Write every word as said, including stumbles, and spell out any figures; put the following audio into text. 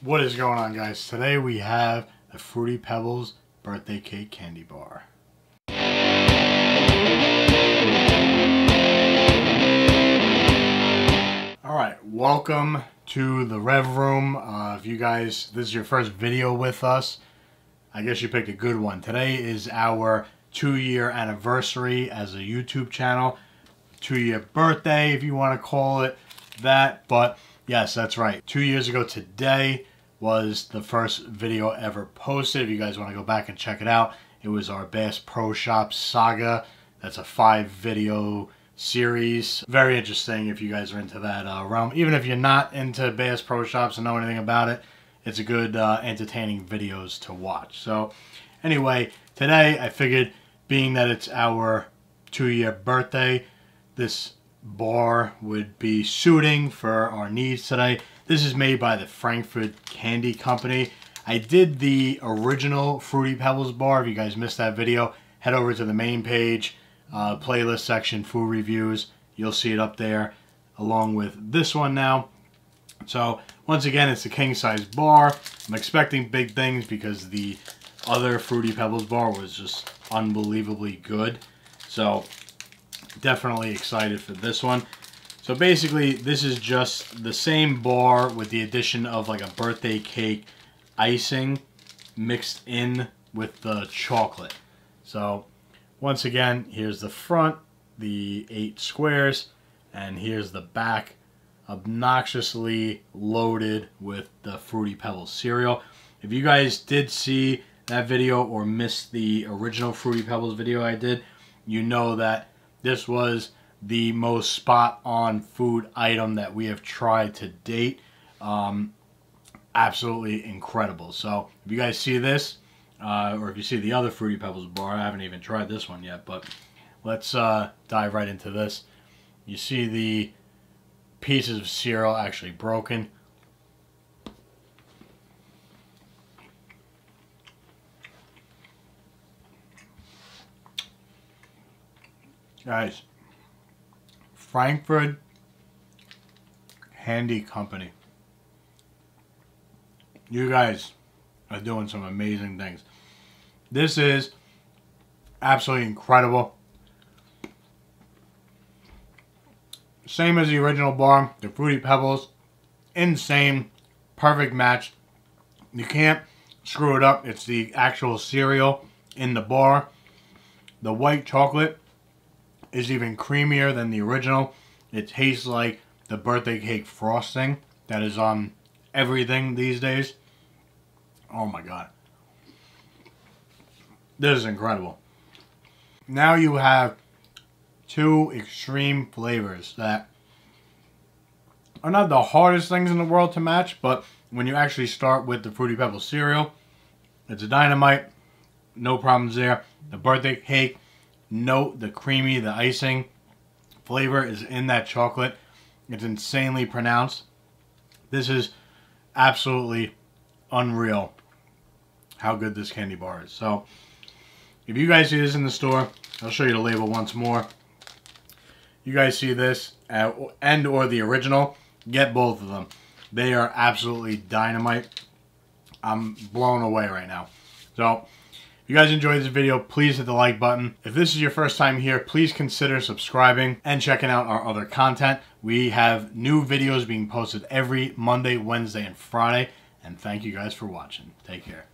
What is going on, guys? Today we have the Fruity Pebbles birthday cake candy bar. All right, welcome to the Rev Room. Uh, if you guys, this is your first video with us, I guess you picked a good one. Today is our two-year anniversary as a YouTube channel, two-year birthday, if you want to call it that. But yes, that's right. Two years ago today was the first video ever posted. If you guys want to go back and check it out, it was our Bass Pro Shop saga. That's a five-video series. Very interesting if you guys are into that uh, realm. Even if you're not into Bass Pro Shops and know anything about it, it's a good uh, entertaining videos to watch. So anyway, today I figured, being that it's our two-year birthday, this bar would be suiting for our needs today. This is made by the Frankford Candy Company. I did the original Fruity Pebbles bar. If you guys missed that video, head over to the main page, uh, playlist section, food reviews. You'll see it up there along with this one now. So once again, it's a king size bar. I'm expecting big things because the other Fruity Pebbles bar was just unbelievably good. So definitely excited for this one. So basically, this is just the same bar with the addition of like a birthday cake icing mixed in with the chocolate. So once again, here's the front, the eight squares, and here's the back, obnoxiously loaded with the Fruity Pebbles cereal. If you guys did see that video or missed the original Fruity Pebbles video I did, you know that this was the most spot-on food item that we have tried to date. Um, absolutely incredible. So if you guys see this, uh, or if you see the other Fruity Pebbles bar, I haven't even tried this one yet, but let's uh, dive right into this. You see the pieces of cereal actually broken. Guys, Frankford Candy Company. You guys are doing some amazing things. This is absolutely incredible. Same as the original bar, the Fruity Pebbles. Insane. Perfect match. You can't screw it up. It's the actual cereal in the bar. The white chocolate is even creamier than the original. It tastes like the birthday cake frosting that is on everything these days. Oh my god, this is incredible. Now you have two extreme flavors that are not the hardest things in the world to match, but when you actually start with the Fruity Pebbles cereal, it's a dynamite. No problems there. The birthday cake note, the creamy, the icing flavor is in that chocolate. It's insanely pronounced. This is absolutely unreal how good this candy bar is. So if you guys see this in the store, I'll show you the label once more. You guys see this and or the original, get both of them. They are absolutely dynamite. I'm blown away right now. So if you guys enjoyed this video, please hit the like button. If this is your first time here, please consider subscribing and checking out our other content. We have new videos being posted every Monday, Wednesday, and Friday. And thank you guys for watching. Take care.